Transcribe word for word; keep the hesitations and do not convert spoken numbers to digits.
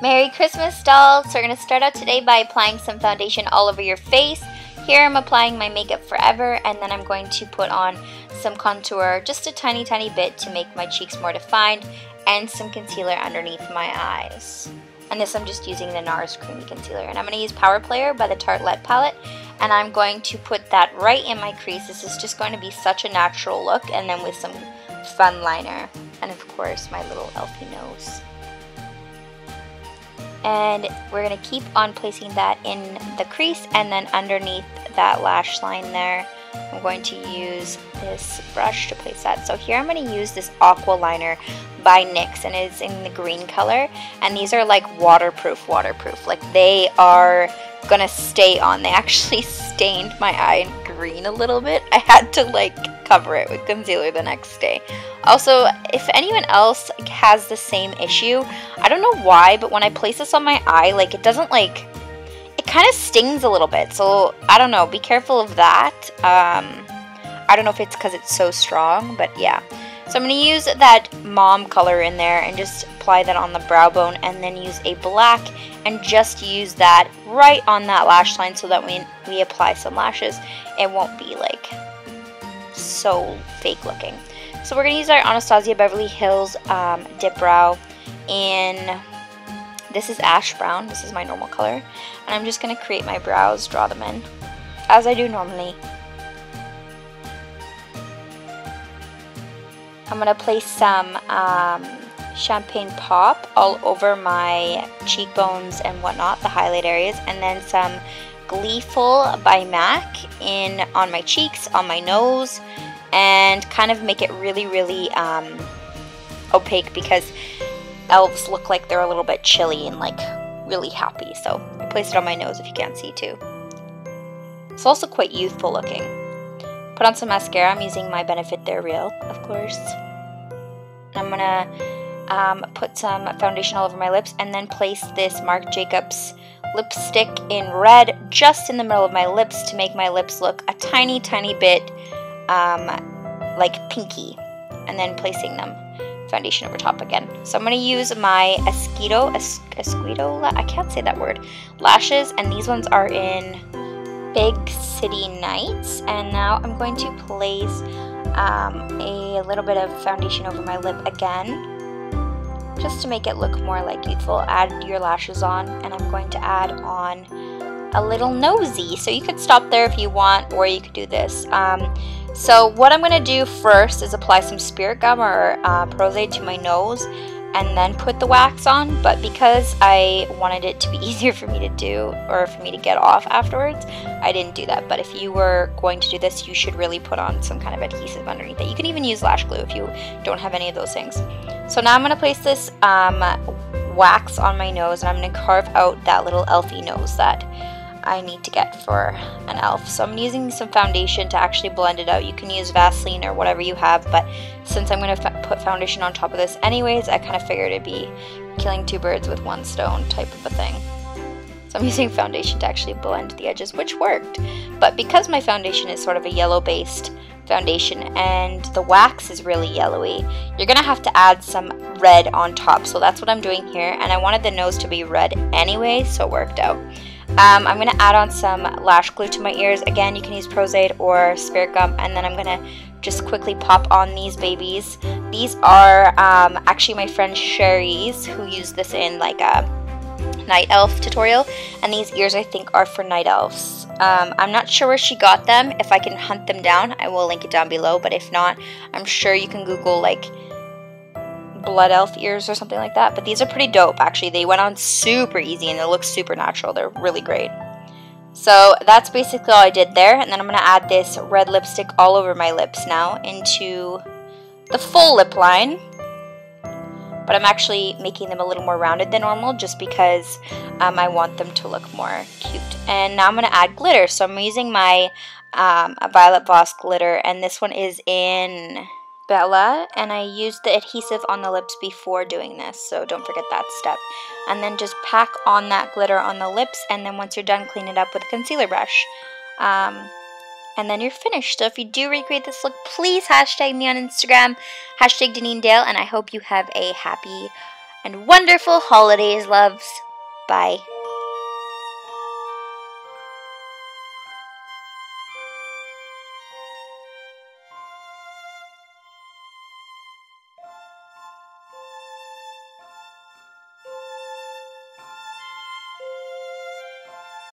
Merry Christmas, dolls! So we're going to start out today by applying some foundation all over your face. Here I'm applying my Makeup Forever, and then I'm going to put on some contour, just a tiny, tiny bit to make my cheeks more defined, and some concealer underneath my eyes. And this I'm just using the NARS Creamy Concealer. And I'm going to use Power Player by the Tartelette palette, and I'm going to put that right in my crease. This is just going to be such a natural look, and then with some fun liner. And of course, my little elfie nose. And we're going to keep on placing that in the crease, and then underneath that lash line there, I'm going to use this brush to place that. So here I'm going to use this Aqua Liner by NYX, and it's in the green color, and these are like waterproof waterproof, like they are going to stay on. They actually stained my eye in green a little bit. I had to like cover it with concealer the next day. Also, if anyone else has the same issue, I don't know why, but when I place this on my eye, like it doesn't like, it kind of stings a little bit. So I don't know, be careful of that. Um, I don't know if it's because it's so strong, but yeah. So I'm going to use that mom color in there and just apply that on the brow bone, and then use a black and just use that right on that lash line, so that when we apply some lashes, it won't be like so fake looking. So we're going to use our Anastasia Beverly Hills um, Dip Brow in, this is ash brown, this is my normal color, and I'm just going to create my brows, draw them in, as I do normally. I'm going to place some um, Champagne Pop all over my cheekbones and whatnot, the highlight areas, and then some Gleeful by Mac in on my cheeks, on my nose, and kind of make it really, really um, opaque, because elves look like they're a little bit chilly and like really happy. So I placed it on my nose if you can't see too. It's also quite youthful looking. Put on some mascara. I'm using my Benefit They're Real, of course. I'm gonna um, put some foundation all over my lips, and then place this Marc Jacobs lipstick in red just in the middle of my lips to make my lips look a tiny, tiny bit um, like pinky, and then placing them foundation over top again. So I'm going to use my Esqido, es Esquido, I can't say that word, lashes, and these ones are in Big City Nights, and now I'm going to place um, a little bit of foundation over my lip again, just to make it look more like youthful. Add your lashes on, and I'm going to add on a little nosy. So you could stop there if you want, or you could do this. Um, so what I'm going to do first is apply some Spirit Gum or uh, Pros-Aide to my nose, and then put the wax on, but because I wanted it to be easier for me to do, or for me to get off afterwards, I didn't do that. But if you were going to do this, you should really put on some kind of adhesive underneath it. You can even use lash glue if you don't have any of those things. So now I'm going to place this um, wax on my nose, and I'm going to carve out that little elfie nose that I need to get for an elf. So I'm using some foundation to actually blend it out. You can use Vaseline or whatever you have, but since I'm going to put foundation on top of this anyways, I kind of figured it'd be killing two birds with one stone type of a thing. So I'm using foundation to actually blend the edges, which worked. But because my foundation is sort of a yellow based foundation and the wax is really yellowy, you're going to have to add some red on top. So that's what I'm doing here, and I wanted the nose to be red anyway, so it worked out. Um, I'm going to add on some lash glue to my ears. Again, you can use Pros-Aide or Spirit Gum, and then I'm going to just quickly pop on these babies. These are um, actually my friend Sherry's, who used this in like a night elf tutorial, and these ears I think are for night elves. Um, I'm not sure where she got them. If I can hunt them down, I will link it down below, but if not, I'm sure you can Google like blood elf ears or something like that. But these are pretty dope actually. They went on super easy and they look super natural. They're really great. So that's basically all I did there, and then I'm going to add this red lipstick all over my lips now into the full lip line, but I'm actually making them a little more rounded than normal just because um, I want them to look more cute. And now I'm going to add glitter. So I'm using my um, a Violet Voss glitter, and this one is in Bella, and I used the adhesive on the lips before doing this, so don't forget that step. And then just pack on that glitter on the lips, and then once you're done, clean it up with a concealer brush. Um, and then you're finished. So if you do recreate this look, please hashtag me on Instagram, hashtag Denean Dale, and I hope you have a happy and wonderful holidays, loves. Bye.